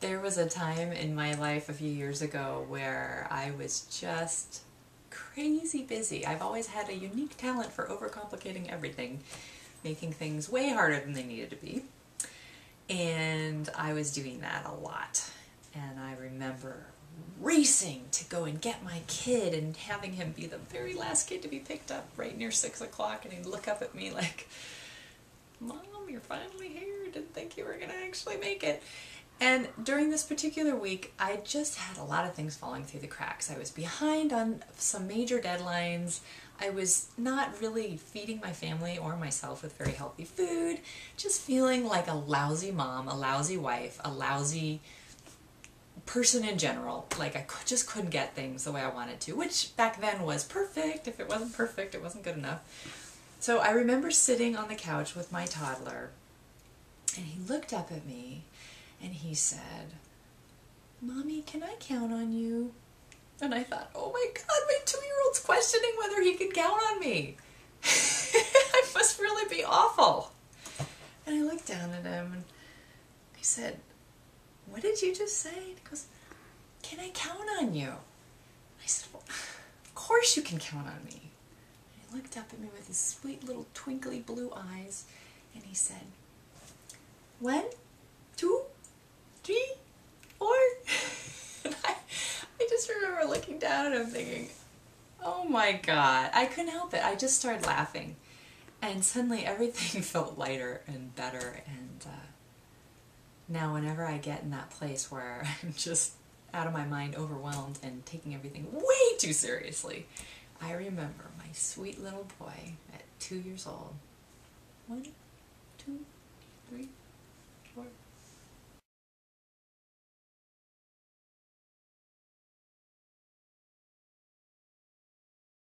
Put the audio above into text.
There was a time in my life a few years ago where I was just crazy busy. I've always had a unique talent for overcomplicating everything, making things way harder than they needed to be. And I was doing that a lot. And I remember racing to go and get my kid and having him be the very last kid to be picked up right near 6 o'clock, and he'd look up at me like, "Mom, you're finally here. Didn't think you were going to actually make it." And during this particular week, I just had a lot of things falling through the cracks. I was behind on some major deadlines. I was not really feeding my family or myself with very healthy food, just feeling like a lousy mom, a lousy wife, a lousy person in general. Like I just couldn't get things the way I wanted to, which back then was perfect. If it wasn't perfect, it wasn't good enough. So I remember sitting on the couch with my toddler, and he looked up at me and he said, "Mommy, can I count on you?" And I thought, oh my God, my two-year-old's questioning whether he can count on me. I must really be awful. And I looked down at him and I said, "What did you just say?" And he goes, "Can I count on you?" And I said, "Well, of course you can count on me." And he looked up at me with his sweet little twinkly blue eyes and he said, "One, two, 3, 4. And I just remember looking down and I'm thinking, oh my God, I couldn't help it. I just started laughing. And suddenly everything felt lighter and better. And now whenever I get in that place where I'm just out of my mind, overwhelmed, and taking everything way too seriously, I remember my sweet little boy at 2 years old. "One,